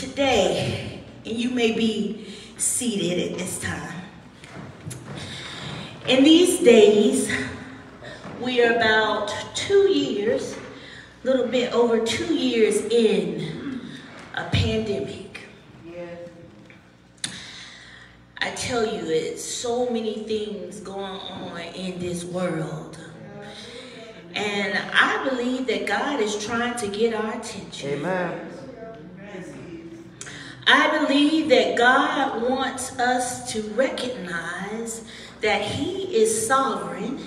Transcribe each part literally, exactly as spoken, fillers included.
today, and you may be seated at this time. In these days, we are about two years, a little bit over two years in a pandemic. Yeah. I tell you, it's so many things going on in this world. And I believe that God is trying to get our attention. Amen. I believe that God wants us to recognize that He is sovereign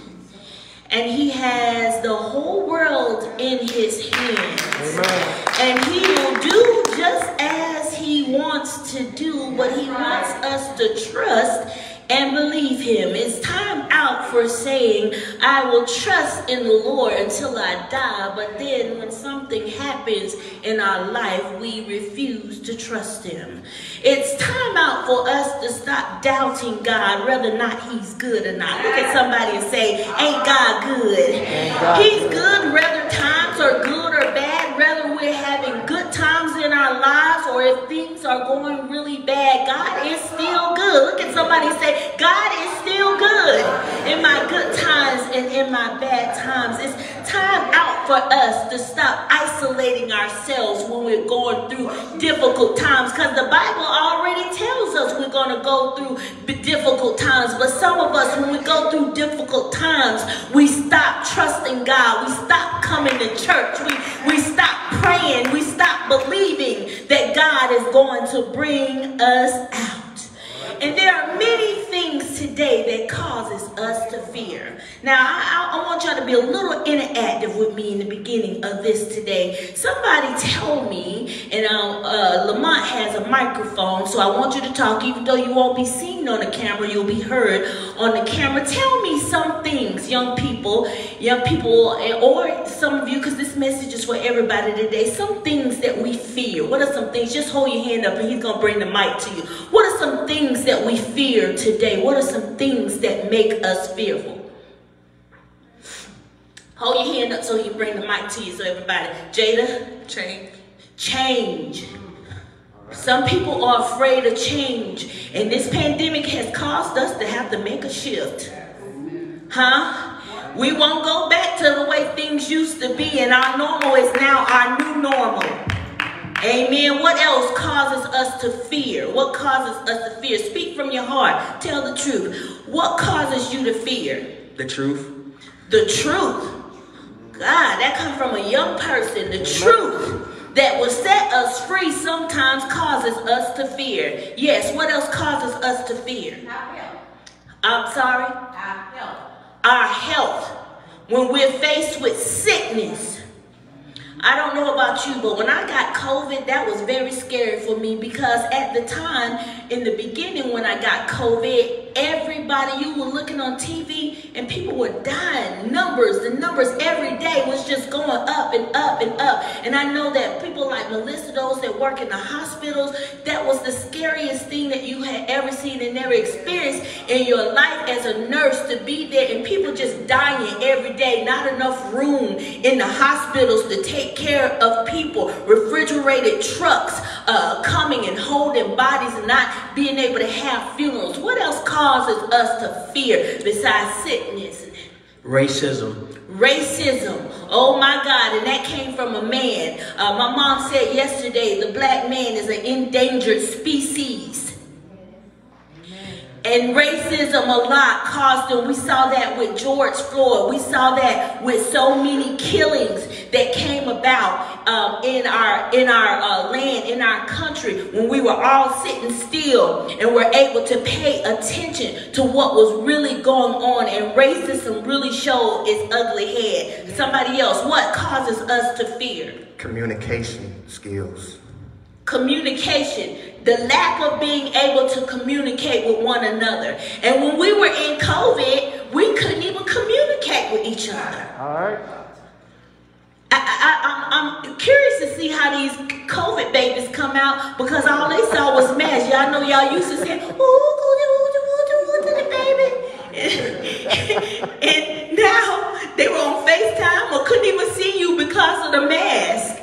and He has the whole world in His hands. Amen. And He will do just as He wants to do, but He wants us to trust and believe Him. It's time out for saying, I will trust in the Lord until I die. But then when something happens in our life, we refuse to trust Him. It's time out for us to stop doubting God, whether or not He's good or not. Look at somebody and say, ain't God good? Ain't God He's good, good whether times are good or bad, whether we're having good times in our lives or if things are going really bad. God is still good. Look at somebody and say, God is still good in my good times and in my bad times. It's time out for us to stop isolating ourselves when we're going through difficult times, because the Bible already tells us we're going to go through difficult times. But some of us, when we go through difficult times, we stop trusting God. We stop coming to church. We, we stop praying. We stop believing that God is going to bring us out. And there are many things today that causes us to fear. Now, I, I want y'all to be a little interactive with me in the beginning of this today. Somebody tell me, and uh, Lamont has a microphone, so I want you to talk. Even though you won't be seen on the camera, you'll be heard on the camera. Tell me some things, young people, young people, or some of you, because this message is for everybody today. Some things that we fear. What are some things? Just hold your hand up, and he's going to bring the mic to you. What are some things that That we fear today? What are some things that make us fearful? Hold your hand up so he bring the mic to you, so everybody. Jada? Change. Change. Some people are afraid of change, and this pandemic has caused us to have to make a shift. Huh? We won't go back to the way things used to be, and our normal is now our new normal. Amen. What else causes us to fear? What causes us to fear? Speak from your heart. Tell the truth. What causes you to fear? The truth. The truth. God, that comes from a young person. The truth that will set us free sometimes causes us to fear. Yes, what else causes us to fear? Our health. I'm sorry? Our health. Our health. When we're faced with sickness. I don't know about you, but when I got COVID, that was very scary for me, because at the time, in the beginning when I got COVID, everybody, you were looking on T V and people were dying. Numbers, the numbers every day was just going up and up and up. And I know that people like Melissa, those that work in the hospitals, that was the scariest thing that you had ever seen and ever experienced in your life as a nurse, to be there and people just dying every day, not enough room in the hospitals to take care of people, refrigerated trucks uh, coming and holding bodies and not being able to have funerals. What else causes us to fear besides sickness? Racism. Racism. Oh my God, and that came from a man. Uh, my mom said yesterday, the black man is an endangered species. And racism a lot caused them. We saw that with George Floyd. We saw that with so many killings that came about um, in our in our uh, land, in our country, when we were all sitting still and were able to pay attention to what was really going on. And racism really showed its ugly head. Somebody else, what causes us to fear? Communication skills. Communication, the lack of being able to communicate with one another. And when we were in COVID, we couldn't even communicate with each other. All right. I, I, I'm, I'm curious to see how these COVID babies come out, because all they saw was masks. Y'all know y'all used to say, ooh, ooh, ooh, ooh, ooh, to the baby. and, and now they were on FaceTime or couldn't even see you because of the mask.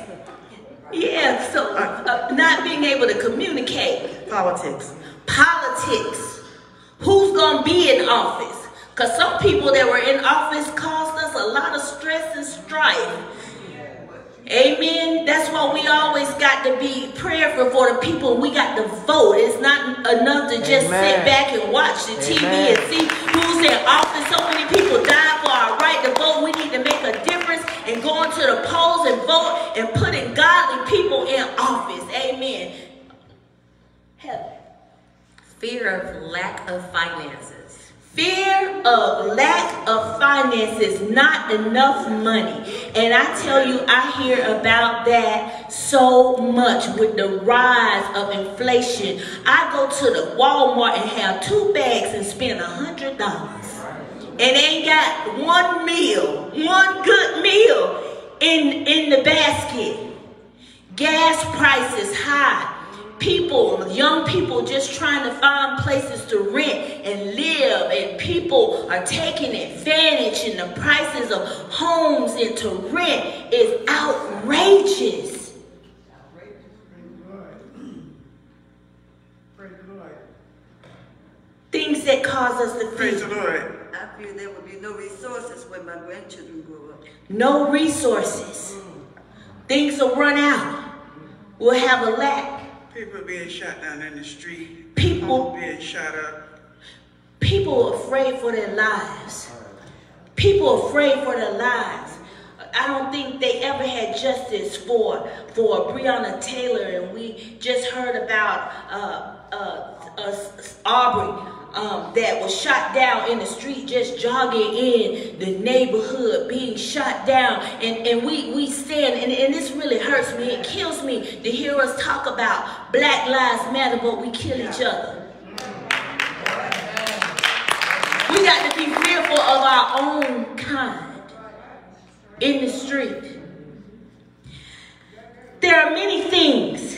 Yeah. yeah, so uh, not being able to communicate. Politics. Politics. Who's going to be in office? Because some people that were in office caused us a lot of stress and strife. Amen. That's why we always got to be prayerful for the people. We got to vote. It's not enough to just Amen. sit back and watch the Amen. T V and see who's in office. So many people died for our right to vote. We need to make a difference and go into the polls and vote and putting godly people in office. Amen. Help. Fear of lack of finances. Fear of lack of finances, not enough money. And I tell you, I hear about that so much with the rise of inflation. I go to the Walmart and have two bags and spend a hundred dollars. And ain't got one meal, one good meal in, in the basket. Gas prices high. People, young people just trying to find places to rent and live, and people are taking advantage, and the prices of homes and to rent is outrageous. Things that cause us to praise the Lord. I feel there would be no resources when my grandchildren grew up. No resources. Things will run out. We'll have a lack. People being shot down in the street. People being shot up. People afraid for their lives. People afraid for their lives. I don't think they ever had justice for for Breonna Taylor, and we just heard about uh, uh, uh, Aubrey um, that was shot down in the street, just jogging in the neighborhood, being shot down, and and we we stand, and and this really hurts me. It kills me to hear us talk about Black Lives Matter, but we kill each other. We got to be fearful of our own kind in the street. There are many things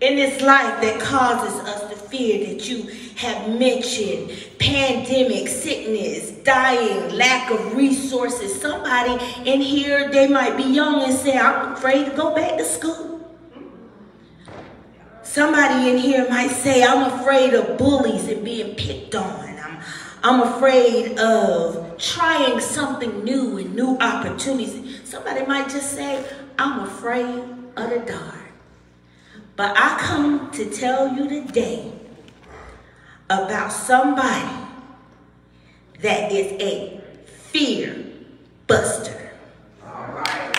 in this life that causes us to fear that you have mentioned. Pandemic, sickness, dying, lack of resources. Somebody in here, they might be young and say, I'm afraid to go back to school. Somebody in here might say, I'm afraid of bullies and being picked on. I'm, I'm afraid of trying something new and new opportunities. Somebody might just say, I'm afraid of the dark. But I come to tell you today about somebody that is a fear buster. All right.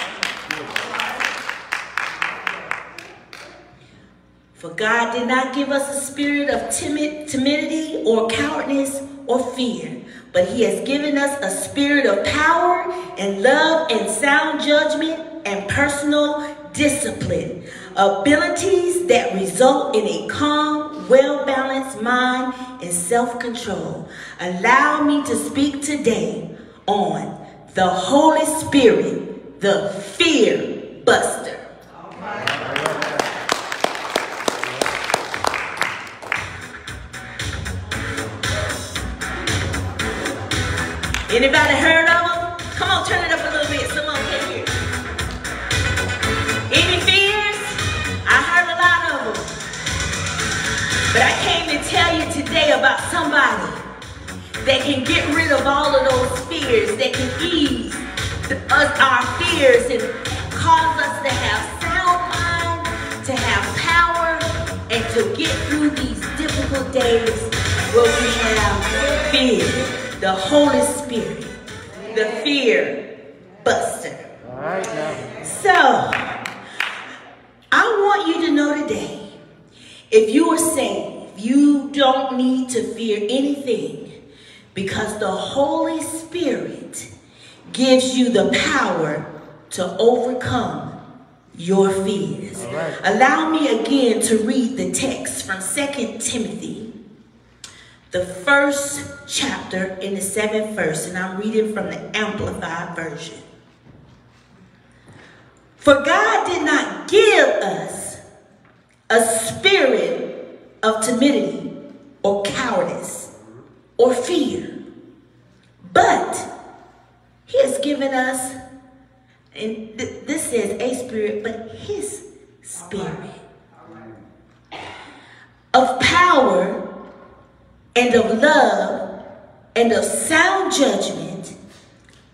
For God did not give us a spirit of timid, timidity or cowardice or fear, but he has given us a spirit of power and love and sound judgment and personal discipline, abilities that result in a calm, well-balanced mind and self-control. Allow me to speak today on the Holy Spirit, the fear buster. Anybody heard of them? Come on, turn it up a little bit. Someone can hear. Any fears? I heard a lot of them. But I came to tell you today about somebody that can get rid of all of those fears, that can ease us, our fears, and cause us to have sound mind, to have power, and to get through these difficult days where we have fear. The Holy Spirit, the fear buster. All right, now. So, I want you to know today, if you are saved, you don't need to fear anything because the Holy Spirit gives you the power to overcome your fears. All right. Allow me again to read the text from Second Timothy. The first chapter in the seventh verse, and I'm reading from the Amplified Version. For God did not give us a spirit of timidity or cowardice or fear, but he has given us, and th this says a spirit, but his spirit of power and of love and of sound judgment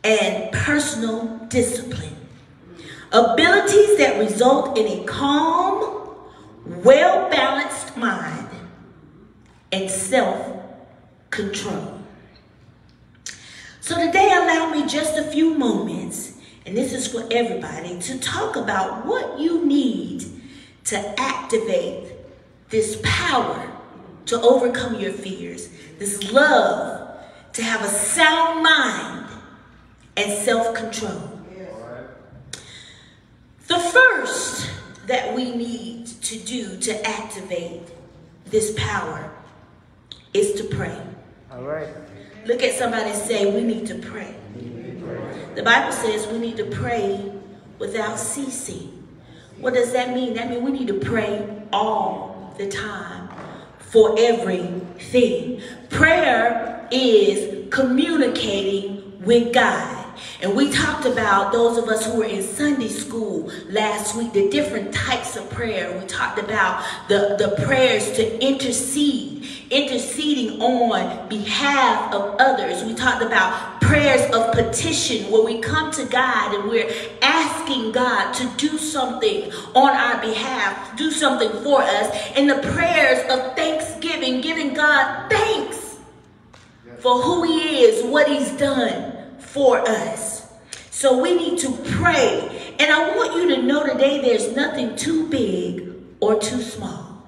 and personal discipline. Abilities that result in a calm, well-balanced mind and self-control. So today, allow me just a few moments, and this is for everybody, to talk about what you need to activate this power to overcome your fears, this love to have a sound mind and self-control. The first that we need to do to activate this power is to pray. All right. Look at somebody and say, we need to pray. The Bible says we need to pray without ceasing. What does that mean? That means we need to pray all the time for everything. Prayer is communicating with God. And we talked about, those of us who were in Sunday school last week, the different types of prayer. We talked about the, the prayers to intercede, interceding on behalf of others. We talked about prayers of petition, where we come to God and we're asking God to do something on our behalf, do something for us. And the prayers of thanksgiving, giving God thanks for who He is, what He's done for us. So we need to pray. And I want you to know today there's nothing too big or too small.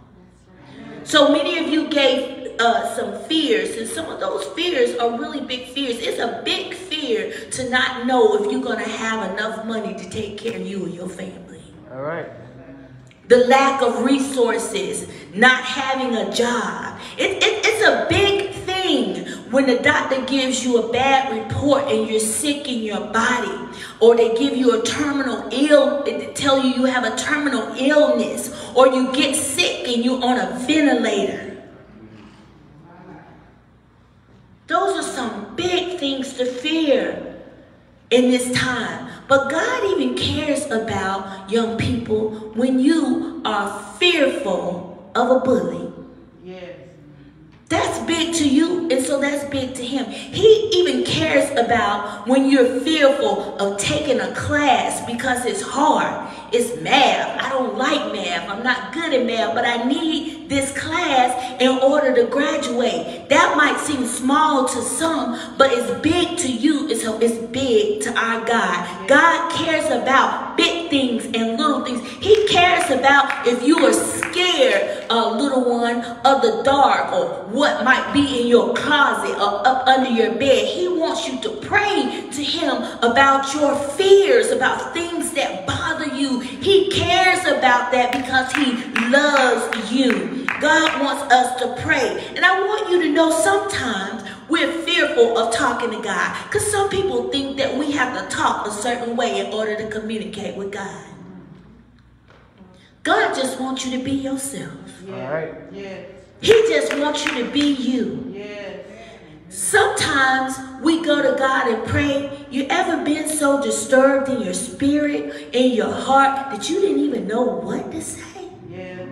So many of you gave uh, some fears, and some of those fears are really big fears. It's a big fear to not know if you're going to have enough money to take care of you and your family. All right. The lack of resources, not having a job. It, it, it's a big thing when the doctor gives you a bad report and you're sick in your body, or they give you a terminal ill, they tell you you have a terminal illness, or you get sick and you're on a ventilator. Those are some big things to fear in this time. But God even cares about young people when you are fearful of a bully. Yes. That's big to you, and so that's big to Him. He even cares about when you're fearful of taking a class because it's hard. It's math. I don't like math. I'm not good at math, but I need this class in order to graduate. That might seem small to some, but it's big to you. It's, it's big to our God. God cares about big things and little things. He cares about if you are scared, a uh, little one, of the dark, or what might be in your closet or up under your bed. He wants you to pray to Him about your fears, about things that bother you. He cares about that because He loves you. God wants us to pray. And I want you to know sometimes we're fearful of talking to God, because some people think that we have to talk a certain way in order to communicate with God. God just wants you to be yourself. All right. Yeah. He just wants you to be you. Yes. Sometimes we go to God and pray. You ever been so disturbed in your spirit, in your heart, that you didn't even know what to say? Yes.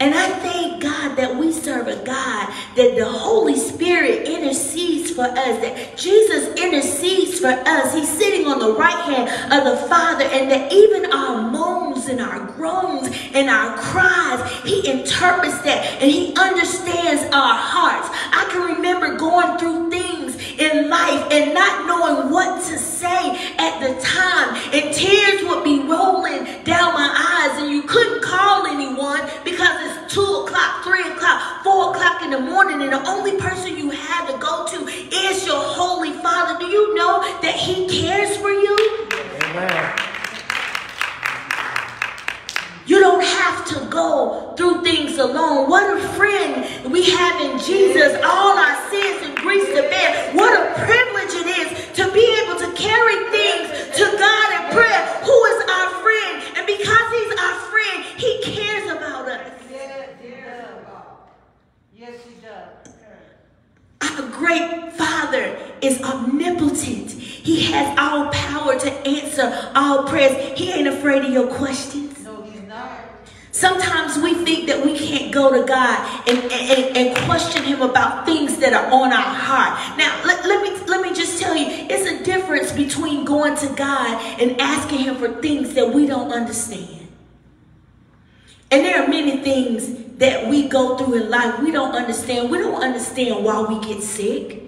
And I thank God that we serve a God, that the Holy Spirit intercedes for us, that Jesus intercedes for us. He's sitting on the right hand of the Father, and that even our moans and our groans and our cries, He interprets that, and He understands our hearts. I can remember going through things in life and not knowing what to say at the time, and tears would be rolling down my eyes, and you couldn't call anyone because it's two o'clock, three o'clock, four o'clock in the morning, and the only person you have to go to is your Holy Father. Do you know that He cares for you? Amen. You don't have to go through things alone. What a friend we have in Jesus. All our sins and griefs to bear. What a privilege it is to be able to carry things to God in prayer, who is our friend. And because He's our friend, He cares about us. Yes, yes, He does. Our great Father is omnipotent. He has all power to answer all prayers. He ain't afraid of your questions. All right. Sometimes we think that we can't go to God and, and, and question him about things that are on our heart. Now, let, let me let me just tell you, it's a difference between going to God and asking him for things that we don't understand. And there are many things that we go through in life we don't understand. We don't understand why we get sick.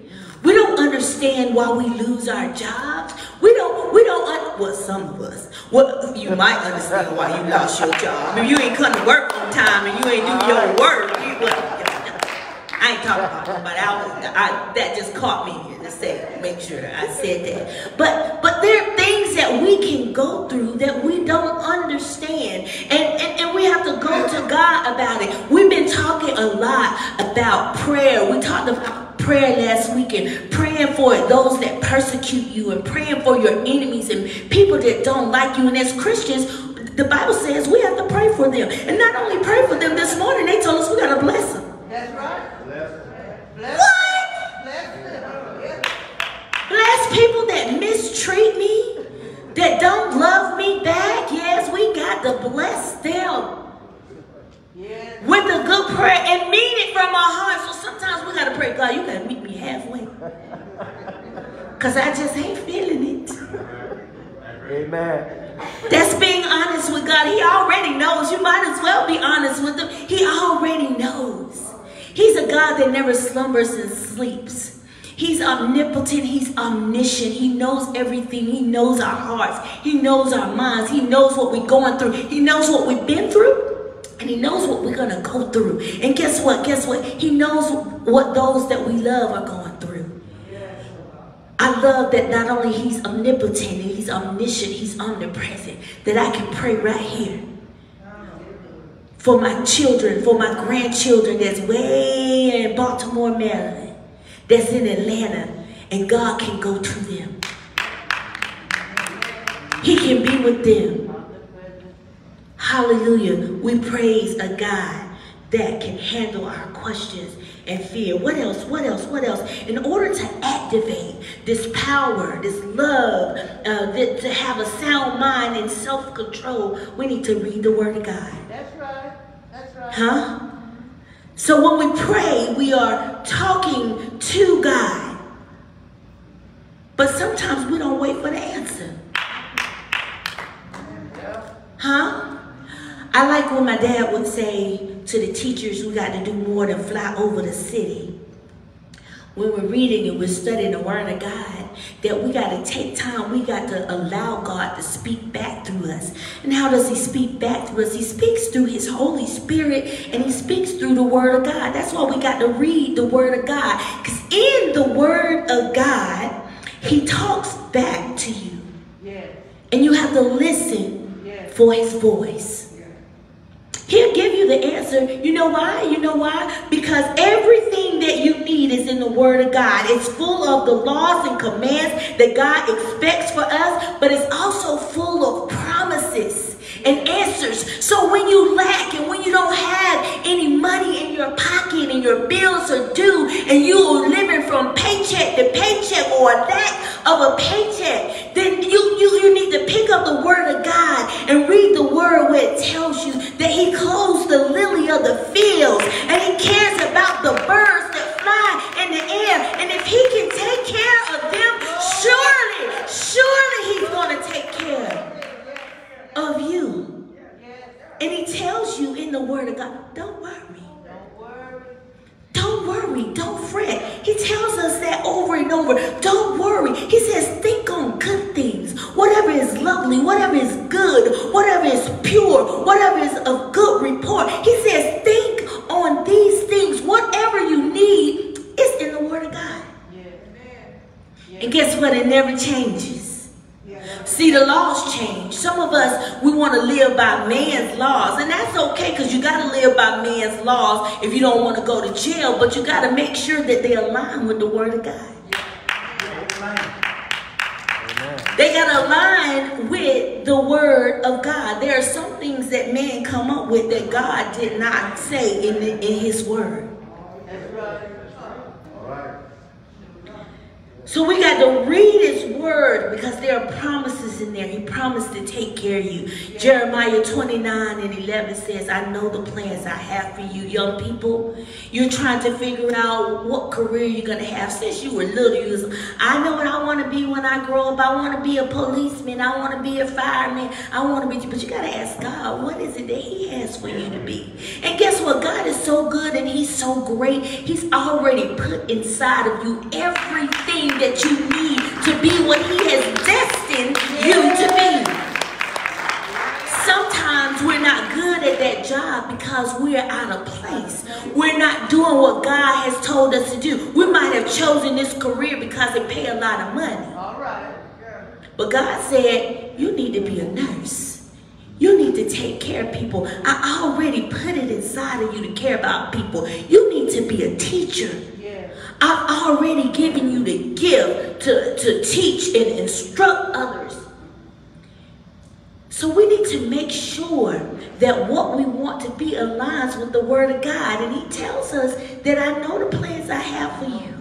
We don't understand why we lose our jobs. We don't, we don't, un well, some of us. Well, you might understand why you lost your job. If you ain't come to work on time and you ain't do your work, you, well, I ain't talking about it, but I was, I, that just caught me here to say, make sure I said that. But, but there are things that we can go through that we don't understand. And, and, and we have to go to God about it. We've been talking a lot about prayer. We talked about prayer last week, and praying for those that persecute you, and praying for your enemies and people that don't like you. And as Christians, the Bible says we have to pray for them. And not only pray for them, this morning they told us we got to bless them. That's right. Bless them. Bless what? Bless them. Yeah. Bless people that mistreat me, that don't love me back. Yes, we got to bless them. Yes. With a good prayer and mean it from our heart. So sometimes we got to pray, God, you got to meet me halfway. Because I just ain't feeling it. Amen. That's being honest with God. He already knows. You might as well be honest with him. He already knows. He's a God that never slumbers and sleeps. He's omnipotent. He's omniscient. He knows everything. He knows our hearts. He knows our minds. He knows what we're going through. He knows what we've been through. And he knows what we're going to go through. And guess what? Guess what? He knows what those that we love are going through. I love that not only he's omnipotent and he's omniscient, he's omnipresent, that I can pray right here for my children, for my grandchildren that's way in Baltimore, Maryland, that's in Atlanta, and God can go to them. He can be with them. Hallelujah. We praise a God that can handle our questions and fear. What else? What else? What else? In order to activate this power, this love, uh, th to have a sound mind and self-control, we need to read the Word of God. That's right. That's right. Huh? So when we pray, we are talking to God. But sometimes we don't wait for the answer. Huh? I like when my dad would say to the teachers, we got to do more than fly over the city. When we're reading and we're studying the Word of God, that we got to take time. We got to allow God to speak back through us. And how does he speak back through us? He speaks through his Holy Spirit, and he speaks through the Word of God. That's why we got to read the Word of God. Because in the Word of God, he talks back to you. Yes. And you have to listen yes. for his voice. He'll give you the answer. You know why? You know why? Because everything that you need is in the Word of God. It's full of the laws and commands that God expects for us, but it's also full of promises and answers. So when you lack and when you don't have any money in your pocket and your bills are due and you are living from paycheck to paycheck or a lack of a paycheck, then you, you, you need to pick up the Word of God and read the Word where it tells you that he clothes the lily of the fields and he cares about the birds that fly in the air. And if he can take care of them, surely, surely he's going to take care of you. And he tells you in the Word of God, don't worry. Don't worry. Don't fret. He tells us that over and over. Don't worry. He says, think on good things. Whatever is lovely, whatever is good, whatever is pure, whatever is of good report. He says, think on these things. Whatever you need is in the Word of God. Yeah. And guess what? It never changes. Yeah. See, the laws change. Some of us, we want to live by man's laws. And that's okay, because you got to live by man's laws if you don't want to go to jail. But you got to make sure that they align with the Word of God. Yeah. They got to align with the Word of God. There are some things that man come up with that God did not say in, the, in his Word. So we got to read his word because there are promises in there. He promised to take care of you. Yeah. Jeremiah twenty-nine and eleven says, I know the plans I have for you, young people. You're trying to figure out what career you're going to have. Since you were little, you was, I know what I want to be when I grow up. I want to be a policeman. I want to be a fireman. I want to be, but you got to ask God, what is it that he has for you to be? And guess what? God is so good and he's so great. He's already put inside of you everything that you need to be what he has destined you to be. Sometimes we're not good at that job because we're out of place. We're not doing what God has told us to do. We might have chosen this career because it pays a lot of money. All right. Yeah. But God said, you need to be a nurse. You need to take care of people. I already put it inside of you to care about people. You need to be a teacher. I've already given you the gift to, to teach and instruct others. So we need to make sure that what we want to be aligns with the word of God. And he tells us that I know the plans I have for you.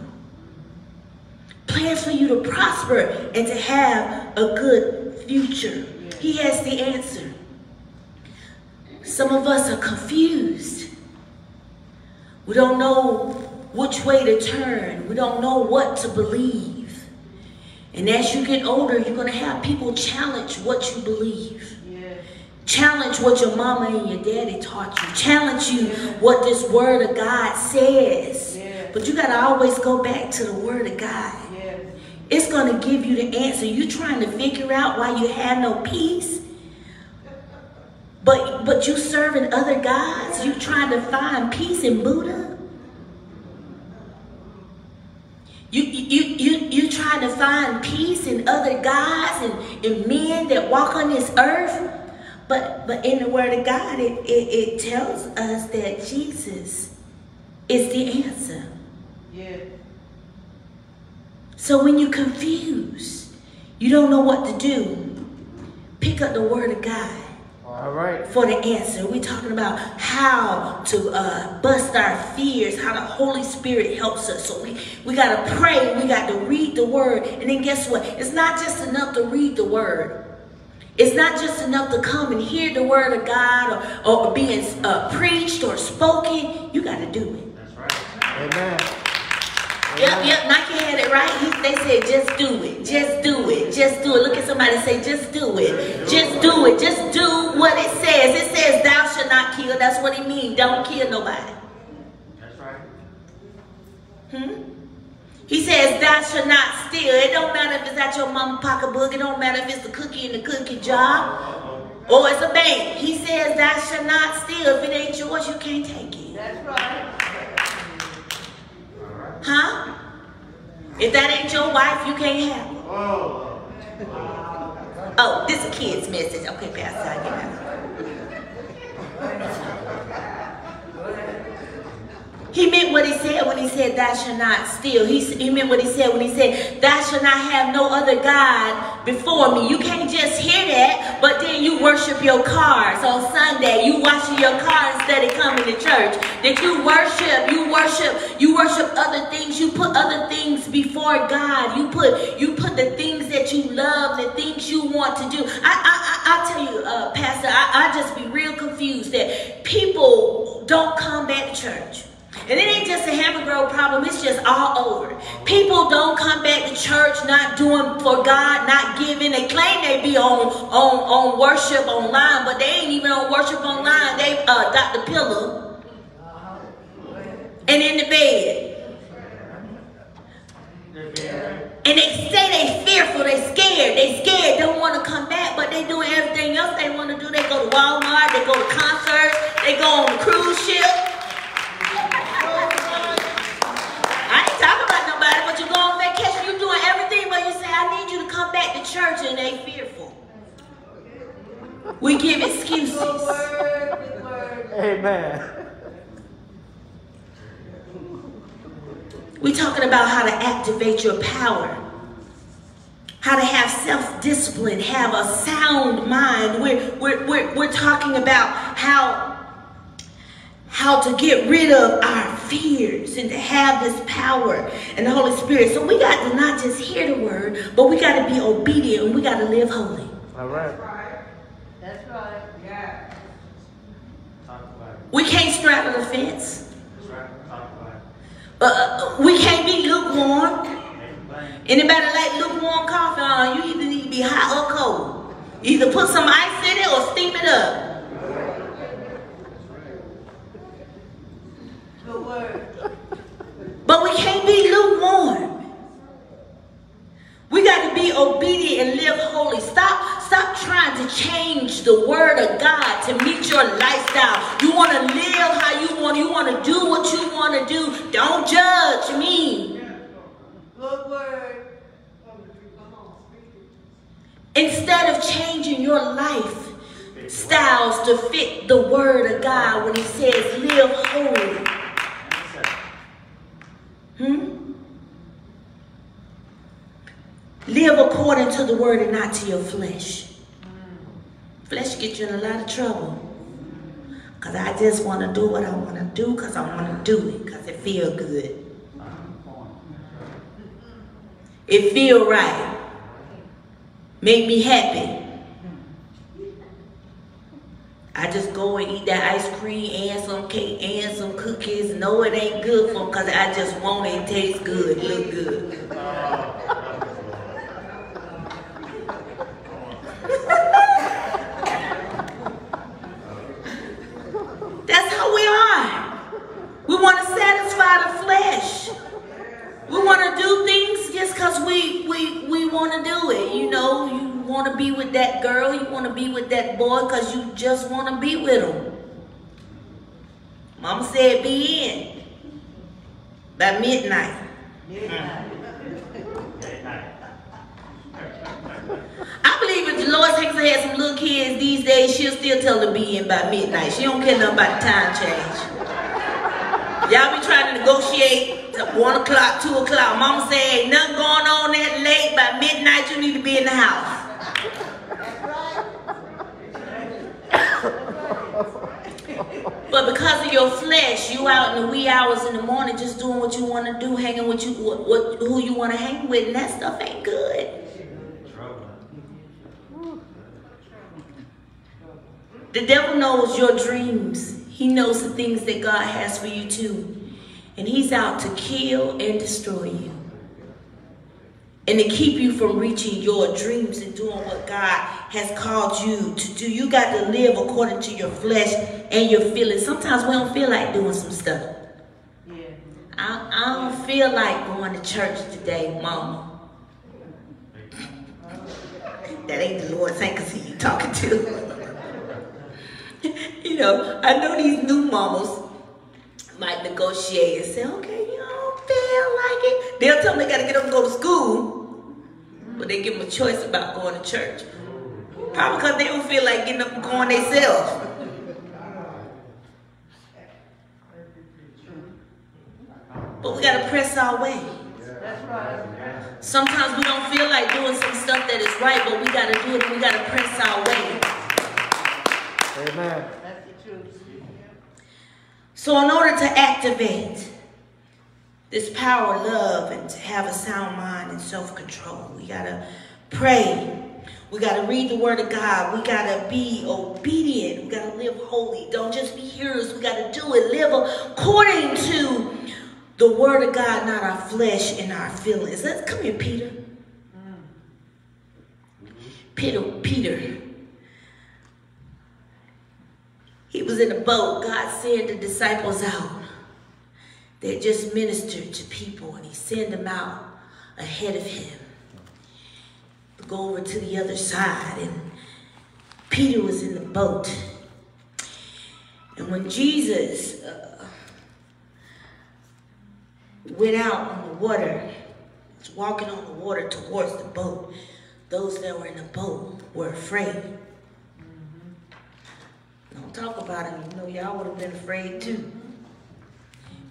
Plans for you to prosper and to have a good future. He has the answer. Some of us are confused. We don't know which way to turn. We don't know what to believe. And as you get older, you're going to have people challenge what you believe. Yeah. Challenge what your mama and your daddy taught you. Challenge you yeah. what this word of God says. Yeah. But you got to always go back to the word of God. Yeah. It's going to give you the answer. You're trying to figure out why you have no peace. But, but you're serving other gods. You're trying to find peace in Buddha. You, you, you, you trying to find peace in other gods and, and men that walk on this earth. But, but in the word of God, it, it, it tells us that Jesus is the answer. Yeah. So when you're confused, you don't know what to do, pick up the word of God. All right. For the answer. We're talking about how to uh, bust our fears, how the Holy Spirit helps us. So we, we got to pray. We got to read the word. And then guess what? It's not just enough to read the word. It's not just enough to come and hear the word of God or, or being uh, preached or spoken. You got to do it. That's right. Amen. Yep, yep. Nike had it right. He, they said, just do it. Just do it. Just do it. Look at somebody and say, just do it. Just do it. Just do what it says. It says, thou shalt not kill. That's what it means. Don't kill nobody. That's right. Hmm? He says, thou shalt not steal. It don't matter if it's out your mama's pocketbook. It don't matter if it's the cookie in the cookie jar or it's a bank. He says, thou shalt not steal. If it ain't yours, you can't take it. That's right. Huh? If that ain't your wife, you can't have it. Oh, oh this is a kid's message. Okay, Pastor, I get it. He meant what he said when he said, thou shalt not steal. He, he meant what he said when he said, thou shalt not have no other God before me. You can't just hear that, but then you worship your cars on Sunday. You washing your car instead of coming to church. That you worship, you worship, you worship other things. You put other things before God. You put, you put the things that you love, the things you want to do. I, I, I, I tell you, uh, Pastor, I, I just be real confused that people don't come back to church. And it ain't just a Hammer Grove problem. It's just all over. People don't come back to church not doing for God, not giving. They claim they be on, on, on worship online, but they ain't even on worship online. They uh, got the pillow. And in the bed. And they say they fearful, they scared, they scared, don't want to come back, but they doing everything else they want to do. They go to Walmart, they go to concerts, they go on a cruise ship. I ain't talking about nobody, but you go on vacation, you doing everything, but you say, I need you to come back to church, and they fearful. We give excuses. Amen. We're talking about how to activate your power, how to have self-discipline, have a sound mind. We're, we're, we're, we're talking about how, how to get rid of our fears and to have this power and the Holy Spirit. So we got to not just hear the word, but we got to be obedient and we got to live holy. All right. That's right. That's right. Yeah. Talk about it. We can't straddle the fence. That's right. Talk about it. Uh, we can't be lukewarm. Anybody like lukewarm coffee? Uh, you either need to be hot or cold. Either put some ice in it or steam it up. But we can't be lukewarm. We got to be obedient and live holy. Stop, stop trying to change the word of God to meet your lifestyle. You want to live how you want. You want to do what you want to do. Don't judge me. Good word. Instead of changing your life styles to fit the word of God when he says live holy. Hmm? Live according to the word and not to your flesh. Flesh gets you in a lot of trouble. Because I just want to do what I want to do because I want to do it. Because it feels good. It feels right. Make me happy. I just go and eat that ice cream and some cake and some cookies. No, it ain't good for them because I just want it. It tastes good. Look good. That's how we are. We want to satisfy the flesh. We want to do things just because we, we, we want to do it. You know, you want to be with that girl, you want to be with that boy because you just want to be with him. Mama said be in by midnight. midnight. I believe if Dolores Hicks had some little kids these days, she'll still tell them be in by midnight. She don't care nothing about the time change. Y'all be trying to negotiate One o'clock, two o'clock. Mama said, ain't nothing going on that late. By midnight, you need to be in the house. But because of your flesh, you out in the wee hours in the morning, just doing what you want to do, hanging with you, what, what, who you want to hang with, and that stuff ain't good. The devil knows your dreams. He knows the things that God has for you too. And he's out to kill and destroy you. And to keep you from reaching your dreams and doing what God has called you to do. You got to live according to your flesh and your feelings. Sometimes we don't feel like doing some stuff. Yeah. I, I don't feel like going to church today, Mama. That ain't the Lord's sanctity you talking to. You know, I know these new mamas might negotiate and say, okay, you don't feel like it. They'll tell them they got to get up and go to school, but they give them a choice about going to church. Probably because they don't feel like getting up and going themselves. But we got to press our way. That's right. Sometimes we don't feel like doing some stuff that is right, but we got to do it. We got to press our way. Amen. That's the truth. So in order to activate this power of love and to have a sound mind and self-control, we got to pray. We got to read the word of God. We got to be obedient. We got to live holy. Don't just be hearers. We got to do it. Live according to the word of God, not our flesh and our feelings. Let's come here, Peter. Peter, Peter. He was in a boat. God sent the disciples out. They just ministered to people, and he sent them out ahead of him to go over to the other side. And Peter was in the boat. And when Jesus uh, went out on the water, was walking on the water towards the boat, those that were in the boat were afraid. Don't talk about him. You know, y'all would have been afraid too.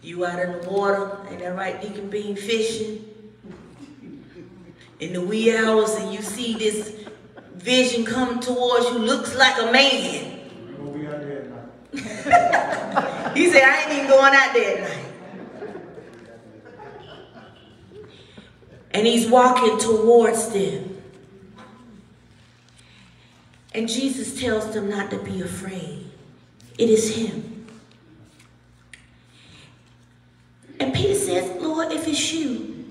You out in the water, ain't that right, Deacon Bean, fishing? In the wee hours, and you see this vision coming towards you, looks like a man. We're going to be out there now. He said, I ain't even going out there tonight. And he's walking towards them. And Jesus tells them not to be afraid. It is him. And Peter says, Lord, if it's you,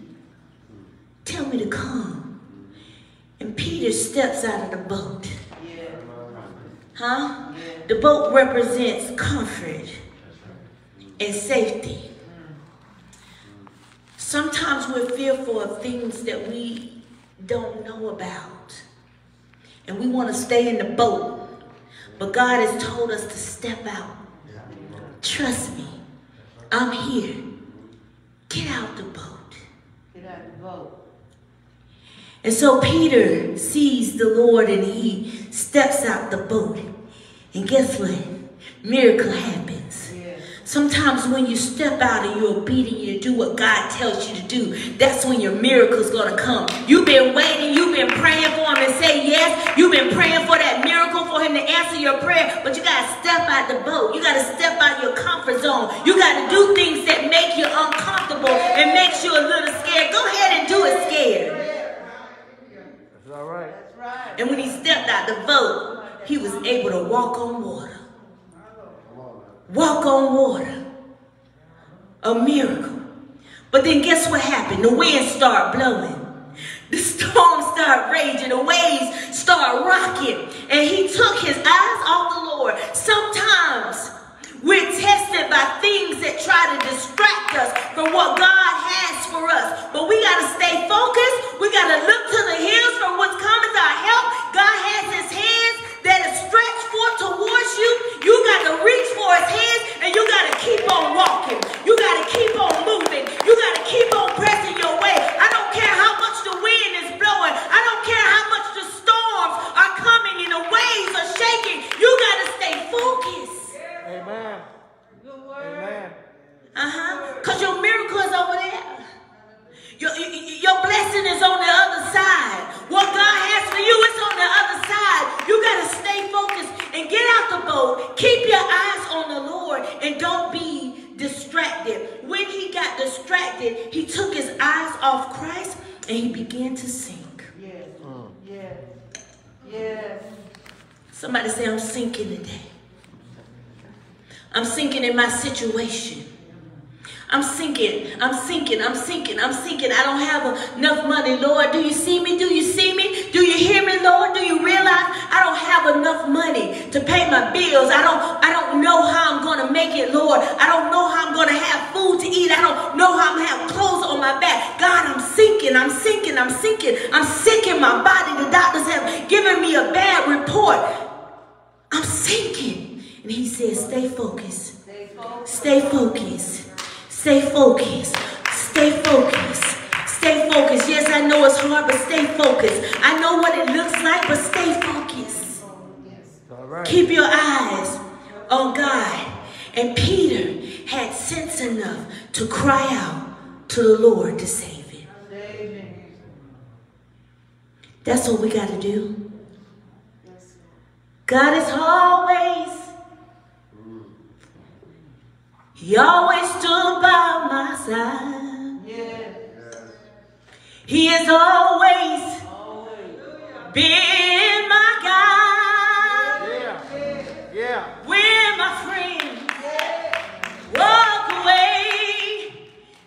tell me to come. And Peter steps out of the boat. Huh? The boat represents comfort and safety. Sometimes we're fearful of things that we don't know about. And we want to stay in the boat. But God has told us to step out. Trust me. I'm here. Get out the boat. Get out the boat. And so Peter sees the Lord and he steps out the boat. And guess what? Miracle happens. Sometimes when you step out and you're obedient, you do what God tells you to do, that's when your miracle's going to come. You've been waiting, you've been praying for him to say yes, you've been praying for that miracle for him to answer your prayer, but you got to step out the boat. You got to step out your comfort zone. You got to do things that make you uncomfortable and makes you a little scared. Go ahead and do it scared. That's all right. And when he stepped out the boat, he was able to walk on water. Walk on water. A miracle. But then guess what happened? The wind started blowing. The storm started raging. The waves started rocking. And he took his eyes off the Lord. Sometimes we're tested by things that try to distract us from what God has for us. But we got to stay focused. We got to look to the hills from what's coming to our help. God has his hands that is stretched forth towards you. You got to reach for his hands and you got to keep on walking. You got to keep on moving. You got to keep on pressing your way. I don't care how much the wind is blowing. I don't care how much the storms are coming and the waves are shaking. You got to stay focused. Amen. Good word. Amen. Uh-huh. Because your miracle is over there. Your, your blessing is on the other side. What God has for you is on the other side. You got to stay focused and get out the boat. Keep your eyes on the Lord and don't be distracted. When he got distracted, he took his eyes off Christ and he began to sink. Yes, mm. yes, yes. Somebody say, I'm sinking today. I'm sinking in my situation. I'm sinking, I'm sinking, I'm sinking, I'm sinking. I don't have enough money, Lord. Do you see me? Do you see me? Do you hear me, Lord? Do you realize I don't have enough money to pay my bills? I don't, I don't know how I'm going to make it, Lord. I don't know how I'm going to have food to eat. I don't know how I'm going to have clothes on my back. God, I'm sinking, I'm sinking, I'm sinking. I'm sinking my body. The doctors have given me a bad report. I'm sinking. And he says, stay focused. Stay focused. Stay focused. Stay focused. Stay focused. Stay focused. Yes, I know it's hard, but stay focused. I know what it looks like, but stay focused. All right. Keep your eyes on God. And Peter had sense enough to cry out to the Lord to save him. That's what we got to do. God is always. He always stood by my side. Yes. He has always, always been my guide. Yeah. Yeah. When my friends yeah. walk away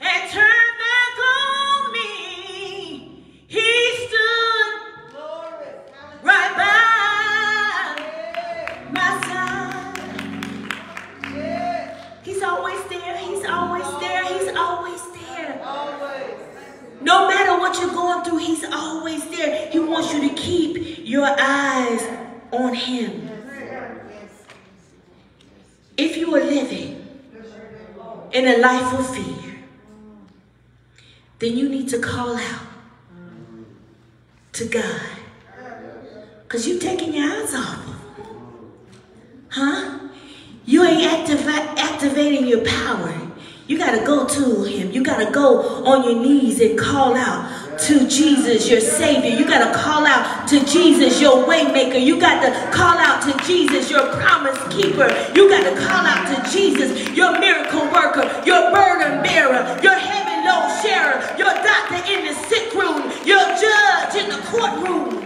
and turn back on me, he stood Glory. right by yeah. my side. He's always there. He's always there. He's always there. Always. No matter what you're going through, he's always there. He wants you to keep your eyes on him. If you are living in a life of fear, then you need to call out to God. Because you're taking your eyes off him. Huh? You ain't activi- activating your power. You got to go to him. You got to go on your knees and call out to Jesus, your Savior. You got to call out to Jesus, your way maker. You got to call out to Jesus, your promise keeper. You got to call out to Jesus, your miracle worker, your burden bearer, your heaven load sharer, your doctor in the sick room, your judge in the courtroom.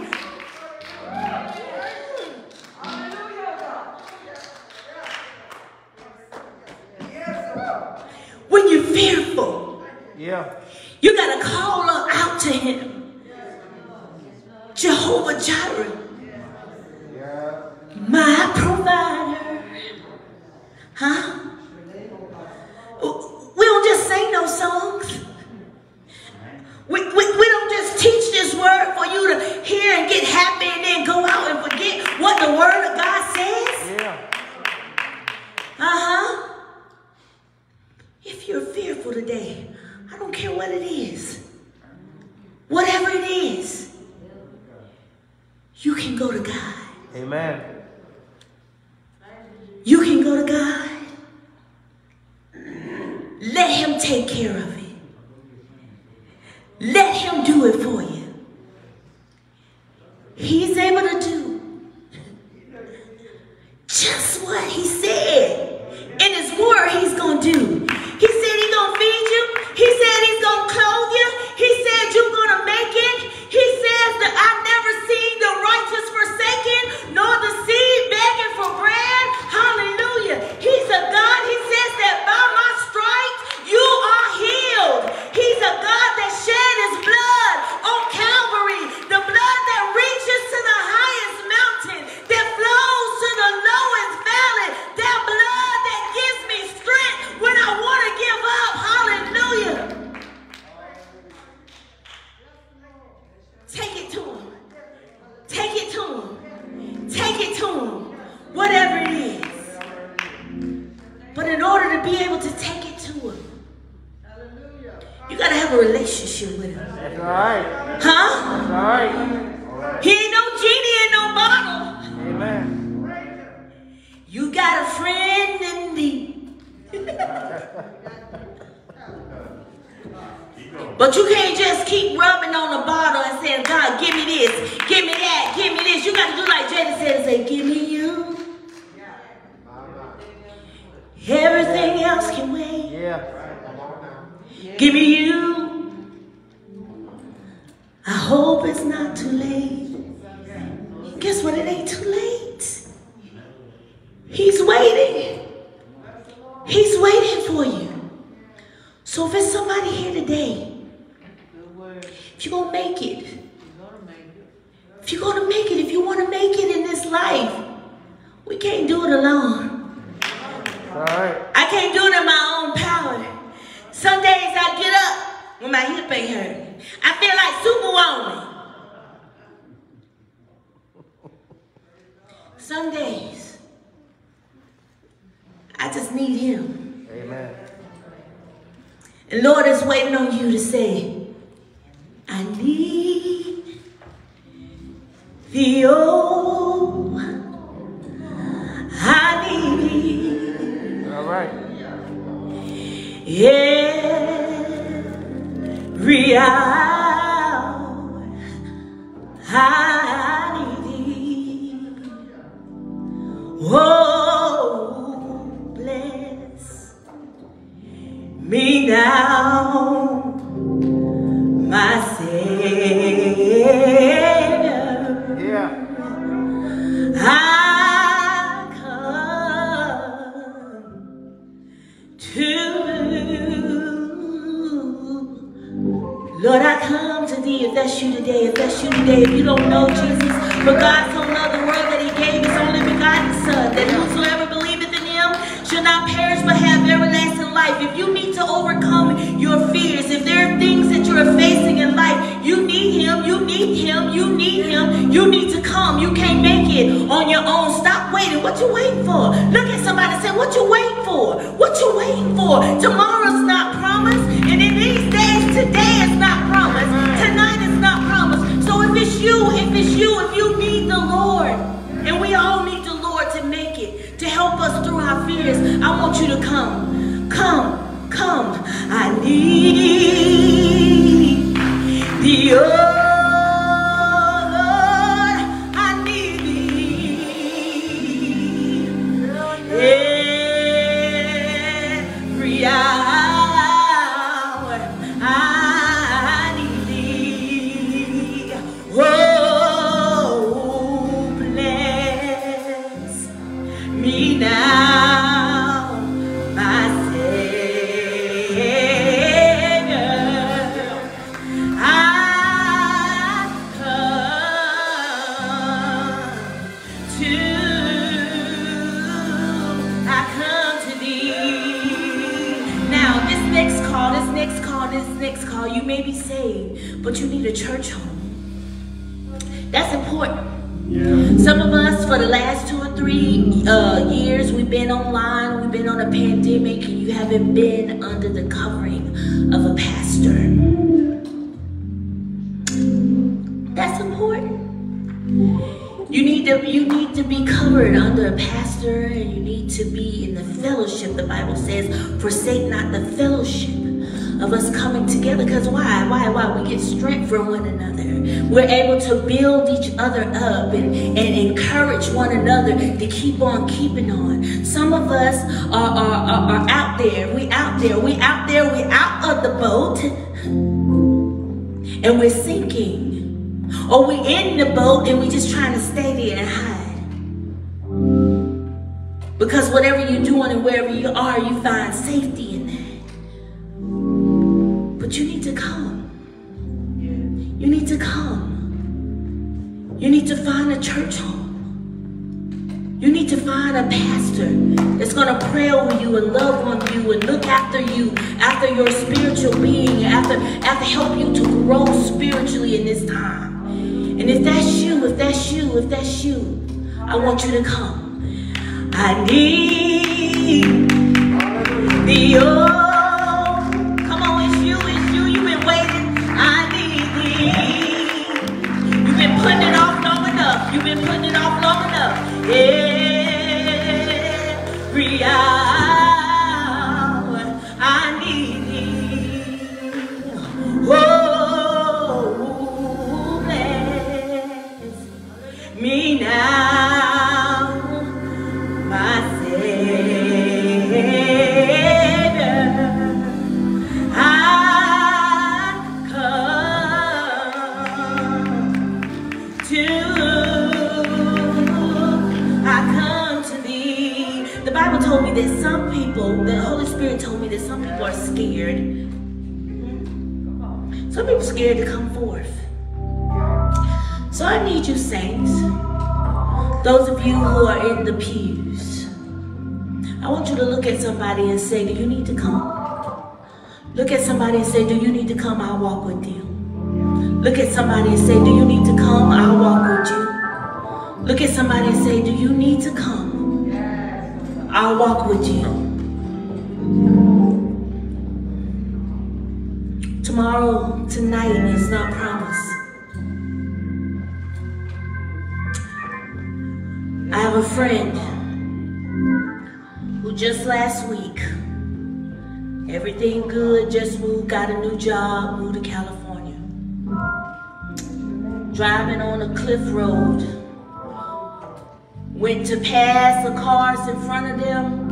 When you're fearful, yeah, you got to call out to him. Jehovah Jireh, yeah, my provider. Huh? We don't just sing no songs. We, we, we don't just teach this word for you to hear and get happy and then go out and forget what the word of God says. Yeah. Uh-huh. If you're fearful today, I don't care what it is, whatever it is, you can go to God. Amen. You can go to God. Let him take care of it. Let him do it for you. He's able to do just what he said in his word he's going to do. He said he's going to feed you. He said he's going to clothe you. He said you're going to make it. He says that I've never seen the righteous forsaken, nor the seed begging for bread. Hallelujah. He's a God. He says that by my stripes you are healed. He's a God that shed his blood on Calvary, the blood that reaches to the highest mountain, that flows to the lowest valley, that blood that gives me strength when I want to give up. Hallelujah. Take it to him. Take it to him. Take it to him. Whatever it is. But in order to be able to take it to him, you got to have a relationship with him. That's right. Huh? That's right. He ain't no genie in no bottle. Amen. You got a friend in me. But you can't just keep rubbing on the bottle and saying, God, give me this, give me that, give me this. You got to do like Jada said and say, give me you. Everything else can wait. Yeah. Give me you. I hope it's not too late. Guess what? It ain't too late. He's waiting. He's waiting for you. So if there's somebody here today, if you're going to make it, if you're going to make it, if you want to make it in this life, we can't do it alone. All right. I can't do it in my own power. Some days I get up when my hip ain't hurting. I feel like Superwoman. Some days, I just need him. Amen. And Lord is waiting on you to say, I need thee, oh, I need thee. All right. Every hour, I need thee. Oh, bless me now, my Savior. Yeah. I come to you. Lord, I come to thee. If that's you today, if that's you today, if you don't know Jesus, for God so loved the world that he gave his only begotten Son, that whosoever believeth in him shall not perish but have everlasting life. If you need to overcome your fears, if there are things that you are facing in life, you need him, you need him, you need him, you need to come. You can't make it on your own. Stop waiting. What you waiting for? Look at somebody and say, what you waiting for? What you waiting for? Tomorrow's not promised, and in these days, today is not promised. Tonight is not promised. So if it's you, if it's you, if you need the Lord, and we all need the Lord to make it, to help us through our fears, I want you to come. Come. Come, I need thee. this next call, you may be saved, but you need a church home. That's important. Yeah. Some of us, for the last two or three uh, years, we've been online, we've been on a pandemic, and you haven't been under the covering of a pastor. That's important. You need to, you need to be covered under a pastor, and you need to be in the fellowship. The Bible says, forsake not the fellowship of us coming together, because why, why, why? We get strength from one another. We're able to build each other up and, and encourage one another to keep on keeping on. Some of us are, are, are, are out there, we out there, we out there, we out of the boat, and we're sinking. Or we're in the boat and we're just trying to stay there and hide. Because whatever you're doing and wherever you are, you find safety in that. But you need to come. You need to come. You need to find a church home. You need to find a pastor that's going to pray over you and love on you and look after you, after your spiritual being, after, after help you to grow spiritually in this time. And if that's you, if that's you, if that's you, I want you to come. I need the oil. You've been putting it off long enough. Every hour I need thee. Oh, bless me now, my Savior. I come to told me that some people, the Holy Spirit told me that some people are scared. Some people are scared to come forth. So I need you saints, those of you who are in the pews, I want you to look at somebody and say, do you need to come? Look at somebody and say, do you need to come? I'll walk with you. Look at somebody and say, do you need to come? I'll walk with you. Look at somebody and say, do you need to come? I'll walk with you. Tomorrow, tonight is not promised. I have a friend who just last week, everything good, just moved, got a new job, moved to California. Driving on a cliff road, went to pass the cars in front of them,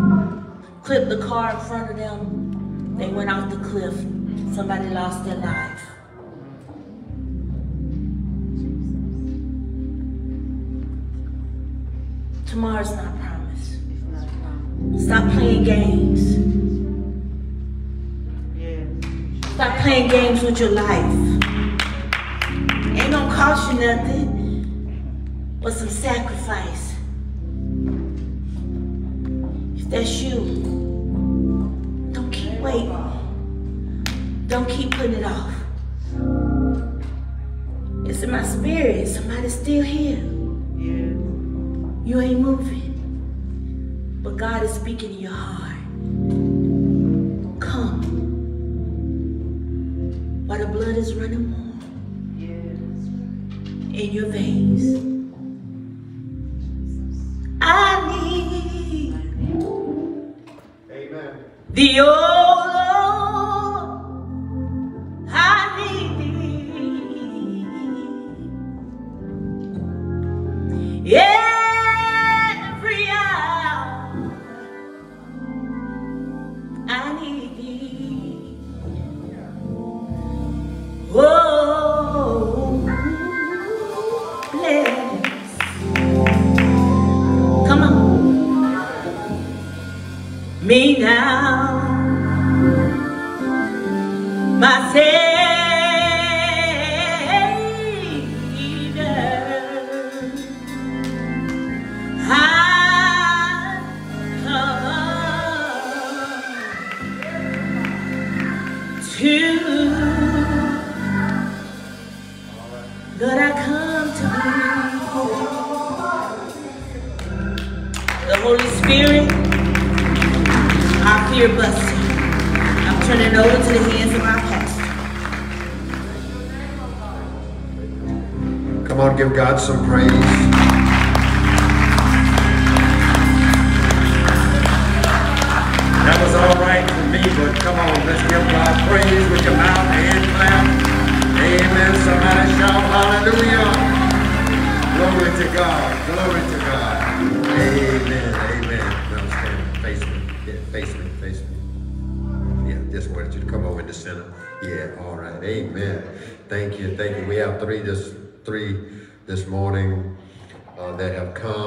clipped the car in front of them. They went off the cliff. Somebody lost their life. Tomorrow's not promised. Stop playing games. Stop playing games with your life. Ain't gonna cost you nothing but some sacrifice. That's you. Don't keep waiting. Don't keep putting it off. It's in my spirit. Somebody's still here. You ain't moving. But God is speaking in your heart. Come. While the blood is running warm in your veins. The old Lord, I need thee. Every hour, I need thee. Oh, bless. Come on. Me now. My Savior, I come till God I come to you. The Holy Spirit, I fear busting. I'm turning over to the hands of my pastor. Come on, give God some praise. That was all right for me, but come on, let's give God praise with your mouth and clap. Amen. Somebody shout hallelujah. Glory to God. Glory to God. Amen. Amen. Now stand. Face me. Yeah, face me. Face me. Yeah, just wanted you to come over in the center. Yeah, all right. Amen. Thank you. Thank you. We have three this, three this morning uh, that have come.